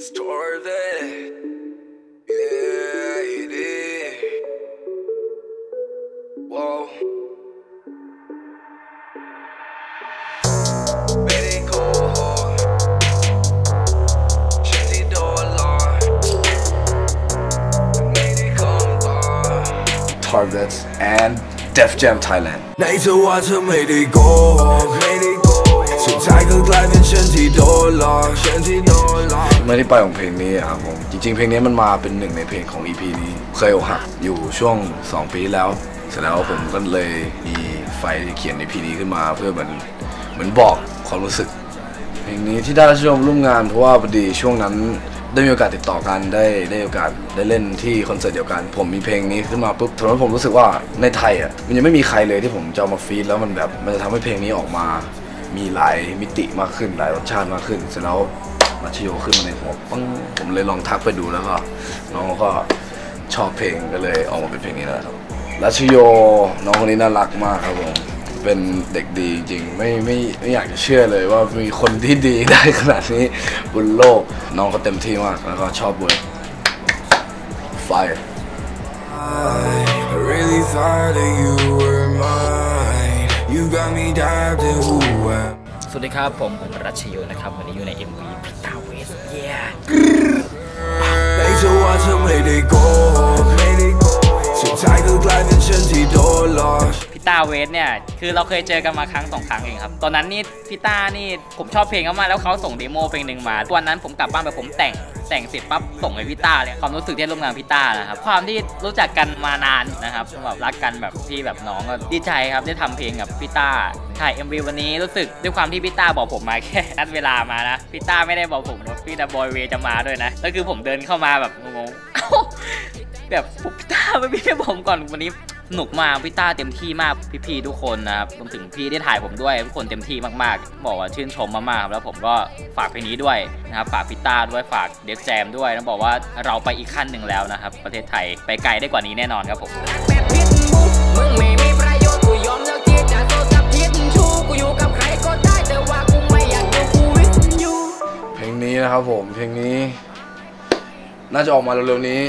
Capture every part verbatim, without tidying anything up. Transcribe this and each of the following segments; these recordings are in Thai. It's TARVETHZ. Yeah, it is. Whoa. Very cool. Shut the door lock. Made it come by. TARVETHZ and Def Jam Thailand. ในจังหวะเธอไม่ได้โกงไม่ได้โกงสุดท้ายก็กลายเป็นฉันที่โดนหลอกฉันที่โดนหลอกไม่ได้ไปของเพลงนี้ครับผมจริงๆเพลงนี้มันมาเป็นหนึ่งในเพลงของ อี พี นี้เคยอกหักอยู่ช่วงสองปีแล้วเสร็จแล้วผมก็เลยมีไฟเขียนใน อี พี นี้ขึ้นมาเพื่อเหมือนเหมือนบอกความรู้สึกเพลงนี้ที่ได้รับชมร่วมงานเพราะว่าพอดีช่วงนั้นได้มีโอกาสติดต่อกันได้ได้โอกาสได้เล่นที่คอนเสิร์ตเดียวกันผมมีเพลงนี้ขึ้นมาปุ๊บตอนนั้นผมรู้สึกว่าในไทยอ่ะมันยังไม่มีใครเลยที่ผมจะมาฟีดแล้วมันแบบมันจะทำให้เพลงนี้ออกมามีหลายมิติมากขึ้นหลายรสชาติมากขึ้นเสร็จแล้วมาชิโยขึ้นมาในหัวปั้งผมเลยลองทักไปดูแล้วก็น้องก็ชอบเพลงก็เลยออกมาเป็นเพลงนี้แล้วครับมาชิโยน้องคนนี้น่ารักมากครับผมเป็นเด็กดีจริงไม่ไม่ไม่อยากจะเชื่อเลยว่ามีคนที่ดีได้ขนาดนี้บนโลกน้องเขาเต็มที่มากแล้วก็ชอบเวิร์ดไฟ สวัสดีครับผมผมรัชโยนะครับวันนี้อยู่ใน เอ็ม วี พี่TARVETZ เย้ในจังหวะเธอไม่ได้โกงไม่ได้โกงสุดท้ายก็กลายเป็นฉันที่โดนหลอกพี่TARVETZเนี่ยคือเราเคยเจอกันมาครั้งสองครั้งเองครับตอนนั้นนี่พี่ต้านี่ผมชอบเพลงเขามาแล้วเขาส่งเดโมเพลงหนึ่งมาวันนั้นผมกลับบ้านไปผมแต่งแต่งเสร็จปั๊บส่งให้พี่ต้าเลยความรู้สึกที่ร่วมงานพี่ต้านะครับความที่รู้จักกันมานานนะครับแบบรักกันแบบพี่แบบน้องก็ดีใจครับได้ทำเพลงกับพี่ต้าถ่าย เอ็ม วี วันนี้รู้สึกด้วยความที่พี่ต้าบอกผมมาแค่นัดเวลามานะพี่ต้าไม่ได้บอกผมนะพี่ดบอยเวจะมาด้วยนะแล้วคือผมเดินเข้ามาแบบงงๆแบบพี่ต้าไม่ได้บอกผมก่อนวันนี้สนุกมากพี่ต้าเต็มที่มากพี่ๆทุกคนนะครับรวมถึงพี่ได้ถ่ายผมด้วยทุกคนเต็มที่มากๆบอกว่าชื่นชมมากๆแล้วผมก็ฝากเพลงนี้ด้วยนะครับฝากพี่ต้าด้วยฝาก Def Jam ด้วยนะบอกว่าเราไปอีกขั้นหนึ่งแล้วนะครับประเทศไทยไปไกลได้กว่านี้แน่นอนครับผมเพลงนี้นะครับผมเพลงนี้น่าจะออกมาเร็วๆนี้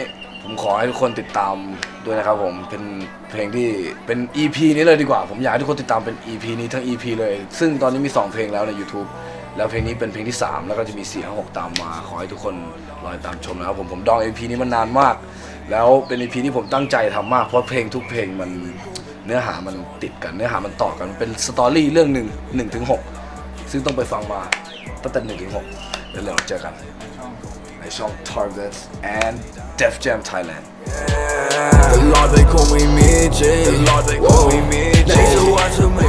ผมขอให้ทุกคนติดตามด้วยนะครับผมเป็นเพลงที่เป็น อี พี นี้เลยดีกว่าผมอยากให้ทุกคนติดตามเป็น อี พี นี้ทั้ง อี พี เลยซึ่งตอนนี้มีสองเพลงแล้วใน ยูทูบ แล้วเพลงนี้เป็นเพลงที่สามแล้วก็จะมีสี่ ห้า หกตามมาขอให้ทุกคนรอติดตามชมนะครับผมผมดอง อี พี นี้มานานมากแล้วเป็น อี พี ที่ผมตั้งใจทำมากเพราะเพลงทุกเพลงมันเนื้อหามันติดกันเนื้อหามันต่อกันเป็นสตอรี่เรื่องหนึ่งหนึ่งถึงหกซึ่งต้องไปฟังมาตั้งแต่หนึ่งถึงหกแล้วเราเจอกันในช่อง TARVETZ and Def Jam Thailand ตลอดไปคงไม่มีจริงตลอดไปคงไม่มีจริง